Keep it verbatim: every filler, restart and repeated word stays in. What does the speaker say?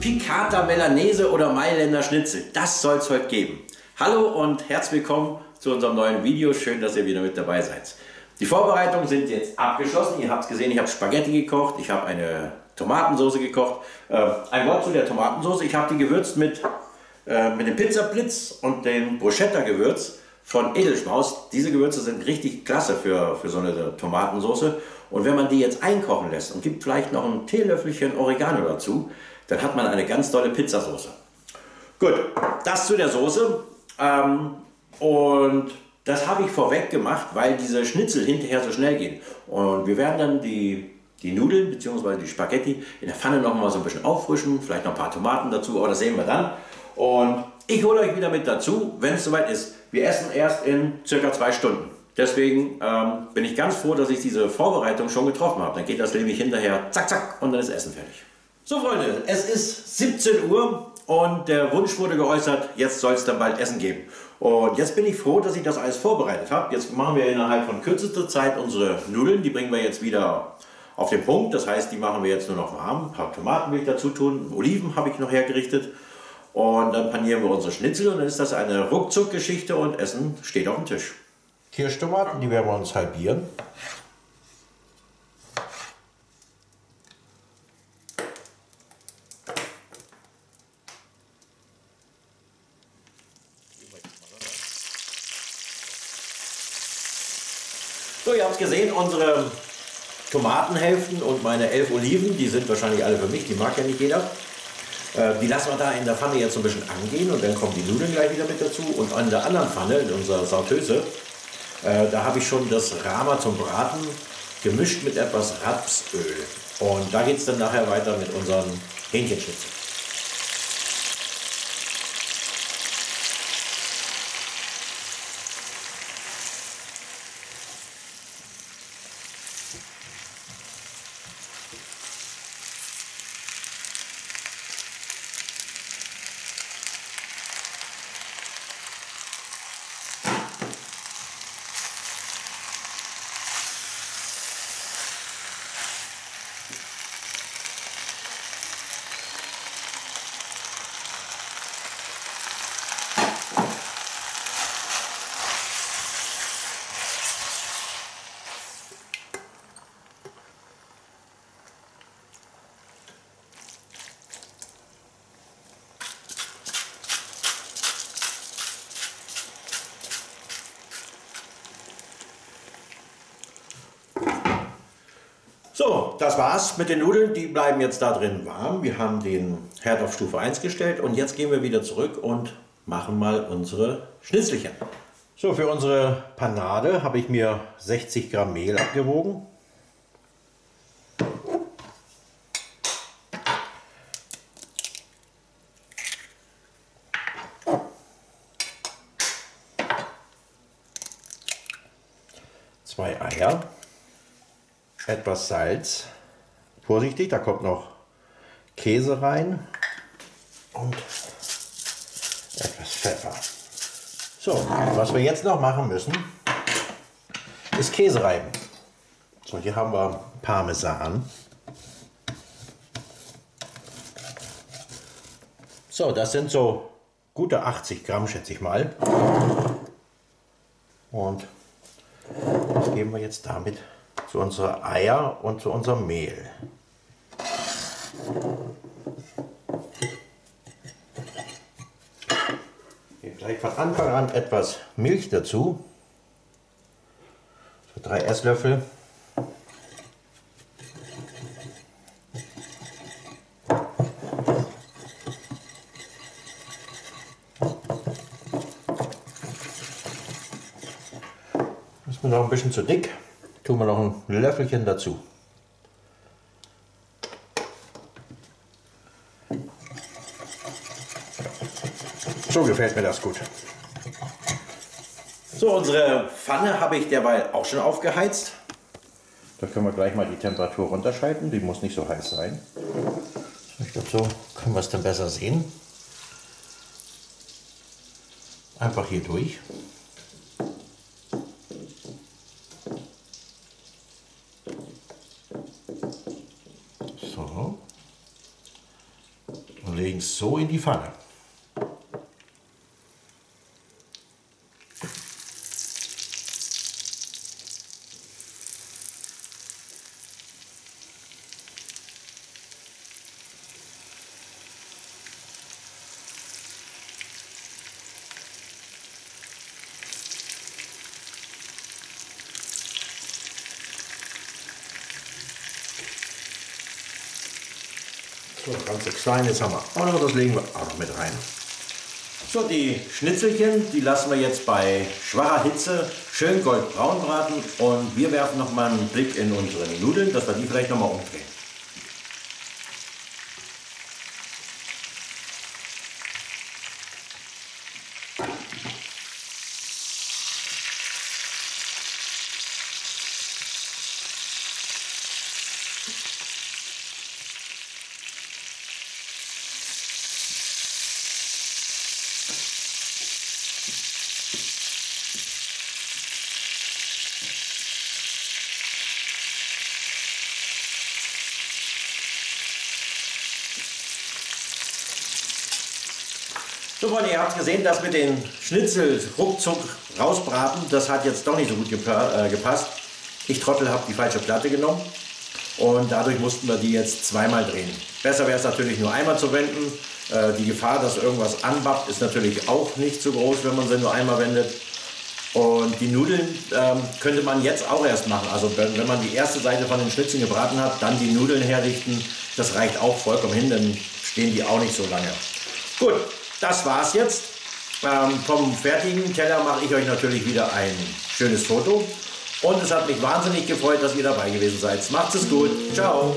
Piccata Milanese oder Mailänder Schnitzel, das soll es heute geben. Hallo und herzlich willkommen zu unserem neuen Video, schön, dass ihr wieder mit dabei seid. Die Vorbereitungen sind jetzt abgeschlossen, ihr habt es gesehen, ich habe Spaghetti gekocht, ich habe eine Tomatensoße gekocht. Äh, ein Wort zu der Tomatensoße, ich habe die gewürzt mit, äh, mit dem Pizzablitz und dem Bruschetta-Gewürz von Edelschmaus. Diese Gewürze sind richtig klasse für, für so eine Tomatensoße. Und wenn man die jetzt einkochen lässt und gibt vielleicht noch ein Teelöffelchen Oregano dazu, dann hat man eine ganz tolle Pizzasoße. Gut, das zu der Soße. Ähm, und das habe ich vorweg gemacht, weil diese Schnitzel hinterher so schnell gehen. Und wir werden dann die, die Nudeln bzw. die Spaghetti in der Pfanne noch mal so ein bisschen auffrischen, vielleicht noch ein paar Tomaten dazu, aber das sehen wir dann. Und ich hole euch wieder mit dazu, wenn es soweit ist. Wir essen erst in circa zwei Stunden. Deswegen ähm, bin ich ganz froh, dass ich diese Vorbereitung schon getroffen habe. Dann geht das nämlich hinterher zack, zack und dann ist Essen fertig. So Freunde, es ist siebzehn Uhr und der Wunsch wurde geäußert, jetzt soll es dann bald Essen geben. Und jetzt bin ich froh, dass ich das alles vorbereitet habe. Jetzt machen wir innerhalb von kürzester Zeit unsere Nudeln, die bringen wir jetzt wieder auf den Punkt. Das heißt, die machen wir jetzt nur noch warm. Ein paar Tomaten will ich dazu tun, Oliven habe ich noch hergerichtet. Und dann panieren wir unsere Schnitzel und dann ist das eine Ruckzuck-Geschichte und Essen steht auf dem Tisch. Kirschtomaten, die werden wir uns halbieren. So, ihr habt es gesehen, unsere Tomatenhälften und meine elf Oliven, die sind wahrscheinlich alle für mich, die mag ja nicht jeder. Äh, die lassen wir da in der Pfanne jetzt so ein bisschen angehen und dann kommen die Nudeln gleich wieder mit dazu. Und an der anderen Pfanne, in unserer Sauteuse, äh, da habe ich schon das Rama zum Braten gemischt mit etwas Rapsöl. Und da geht es dann nachher weiter mit unseren Hähnchenschnitzeln. So, das war's mit den Nudeln, die bleiben jetzt da drin warm. Wir haben den Herd auf Stufe eins gestellt und jetzt gehen wir wieder zurück und machen mal unsere Schnitzelchen. So, für unsere Panade habe ich mir sechzig Gramm Mehl abgewogen. Zwei Eier. Etwas Salz, vorsichtig, da kommt noch Käse rein und etwas Pfeffer. So, was wir jetzt noch machen müssen, ist Käse reiben. So, hier haben wir Parmesan. So, das sind so gute achtzig Gramm, schätze ich mal. Und das geben wir jetzt damit zu unseren Eiern und zu unserem Mehl. Gleich von Anfang an etwas Milch dazu, so drei Esslöffel. Ist mir noch ein bisschen zu dick, tun wir noch ein Löffelchen dazu. So gefällt mir das gut. So, unsere Pfanne habe ich derweil auch schon aufgeheizt. Da können wir gleich mal die Temperatur runterschalten. Die muss nicht so heiß sein. Ich glaube, so können wir es dann besser sehen. Einfach hier durch. So. Und legen es so in die Pfanne. So, ganz kleines haben wir auch noch, das legen wir auch noch mit rein. So, die Schnitzelchen, die lassen wir jetzt bei schwacher Hitze schön goldbraun braten und wir werfen noch mal einen Blick in unsere Nudeln, dass wir die vielleicht noch mal umdrehen. So Freunde, ihr habt gesehen, dass mit den Schnitzel ruckzuck rausbraten, das hat jetzt doch nicht so gut gepa äh, gepasst. Ich Trottel habe die falsche Platte genommen und dadurch mussten wir die jetzt zweimal drehen. Besser wäre es natürlich nur einmal zu wenden. Äh, die Gefahr, dass irgendwas anbappt, ist natürlich auch nicht so groß, wenn man sie nur einmal wendet. Und die Nudeln ähm, könnte man jetzt auch erst machen. Also wenn, wenn man die erste Seite von den Schnitzeln gebraten hat, dann die Nudeln herrichten. Das reicht auch vollkommen hin, dann stehen die auch nicht so lange. Gut. Das war's jetzt. Ähm, vom fertigen Teller mache ich euch natürlich wieder ein schönes Foto. Und es hat mich wahnsinnig gefreut, dass ihr dabei gewesen seid. Macht's es gut. Ciao.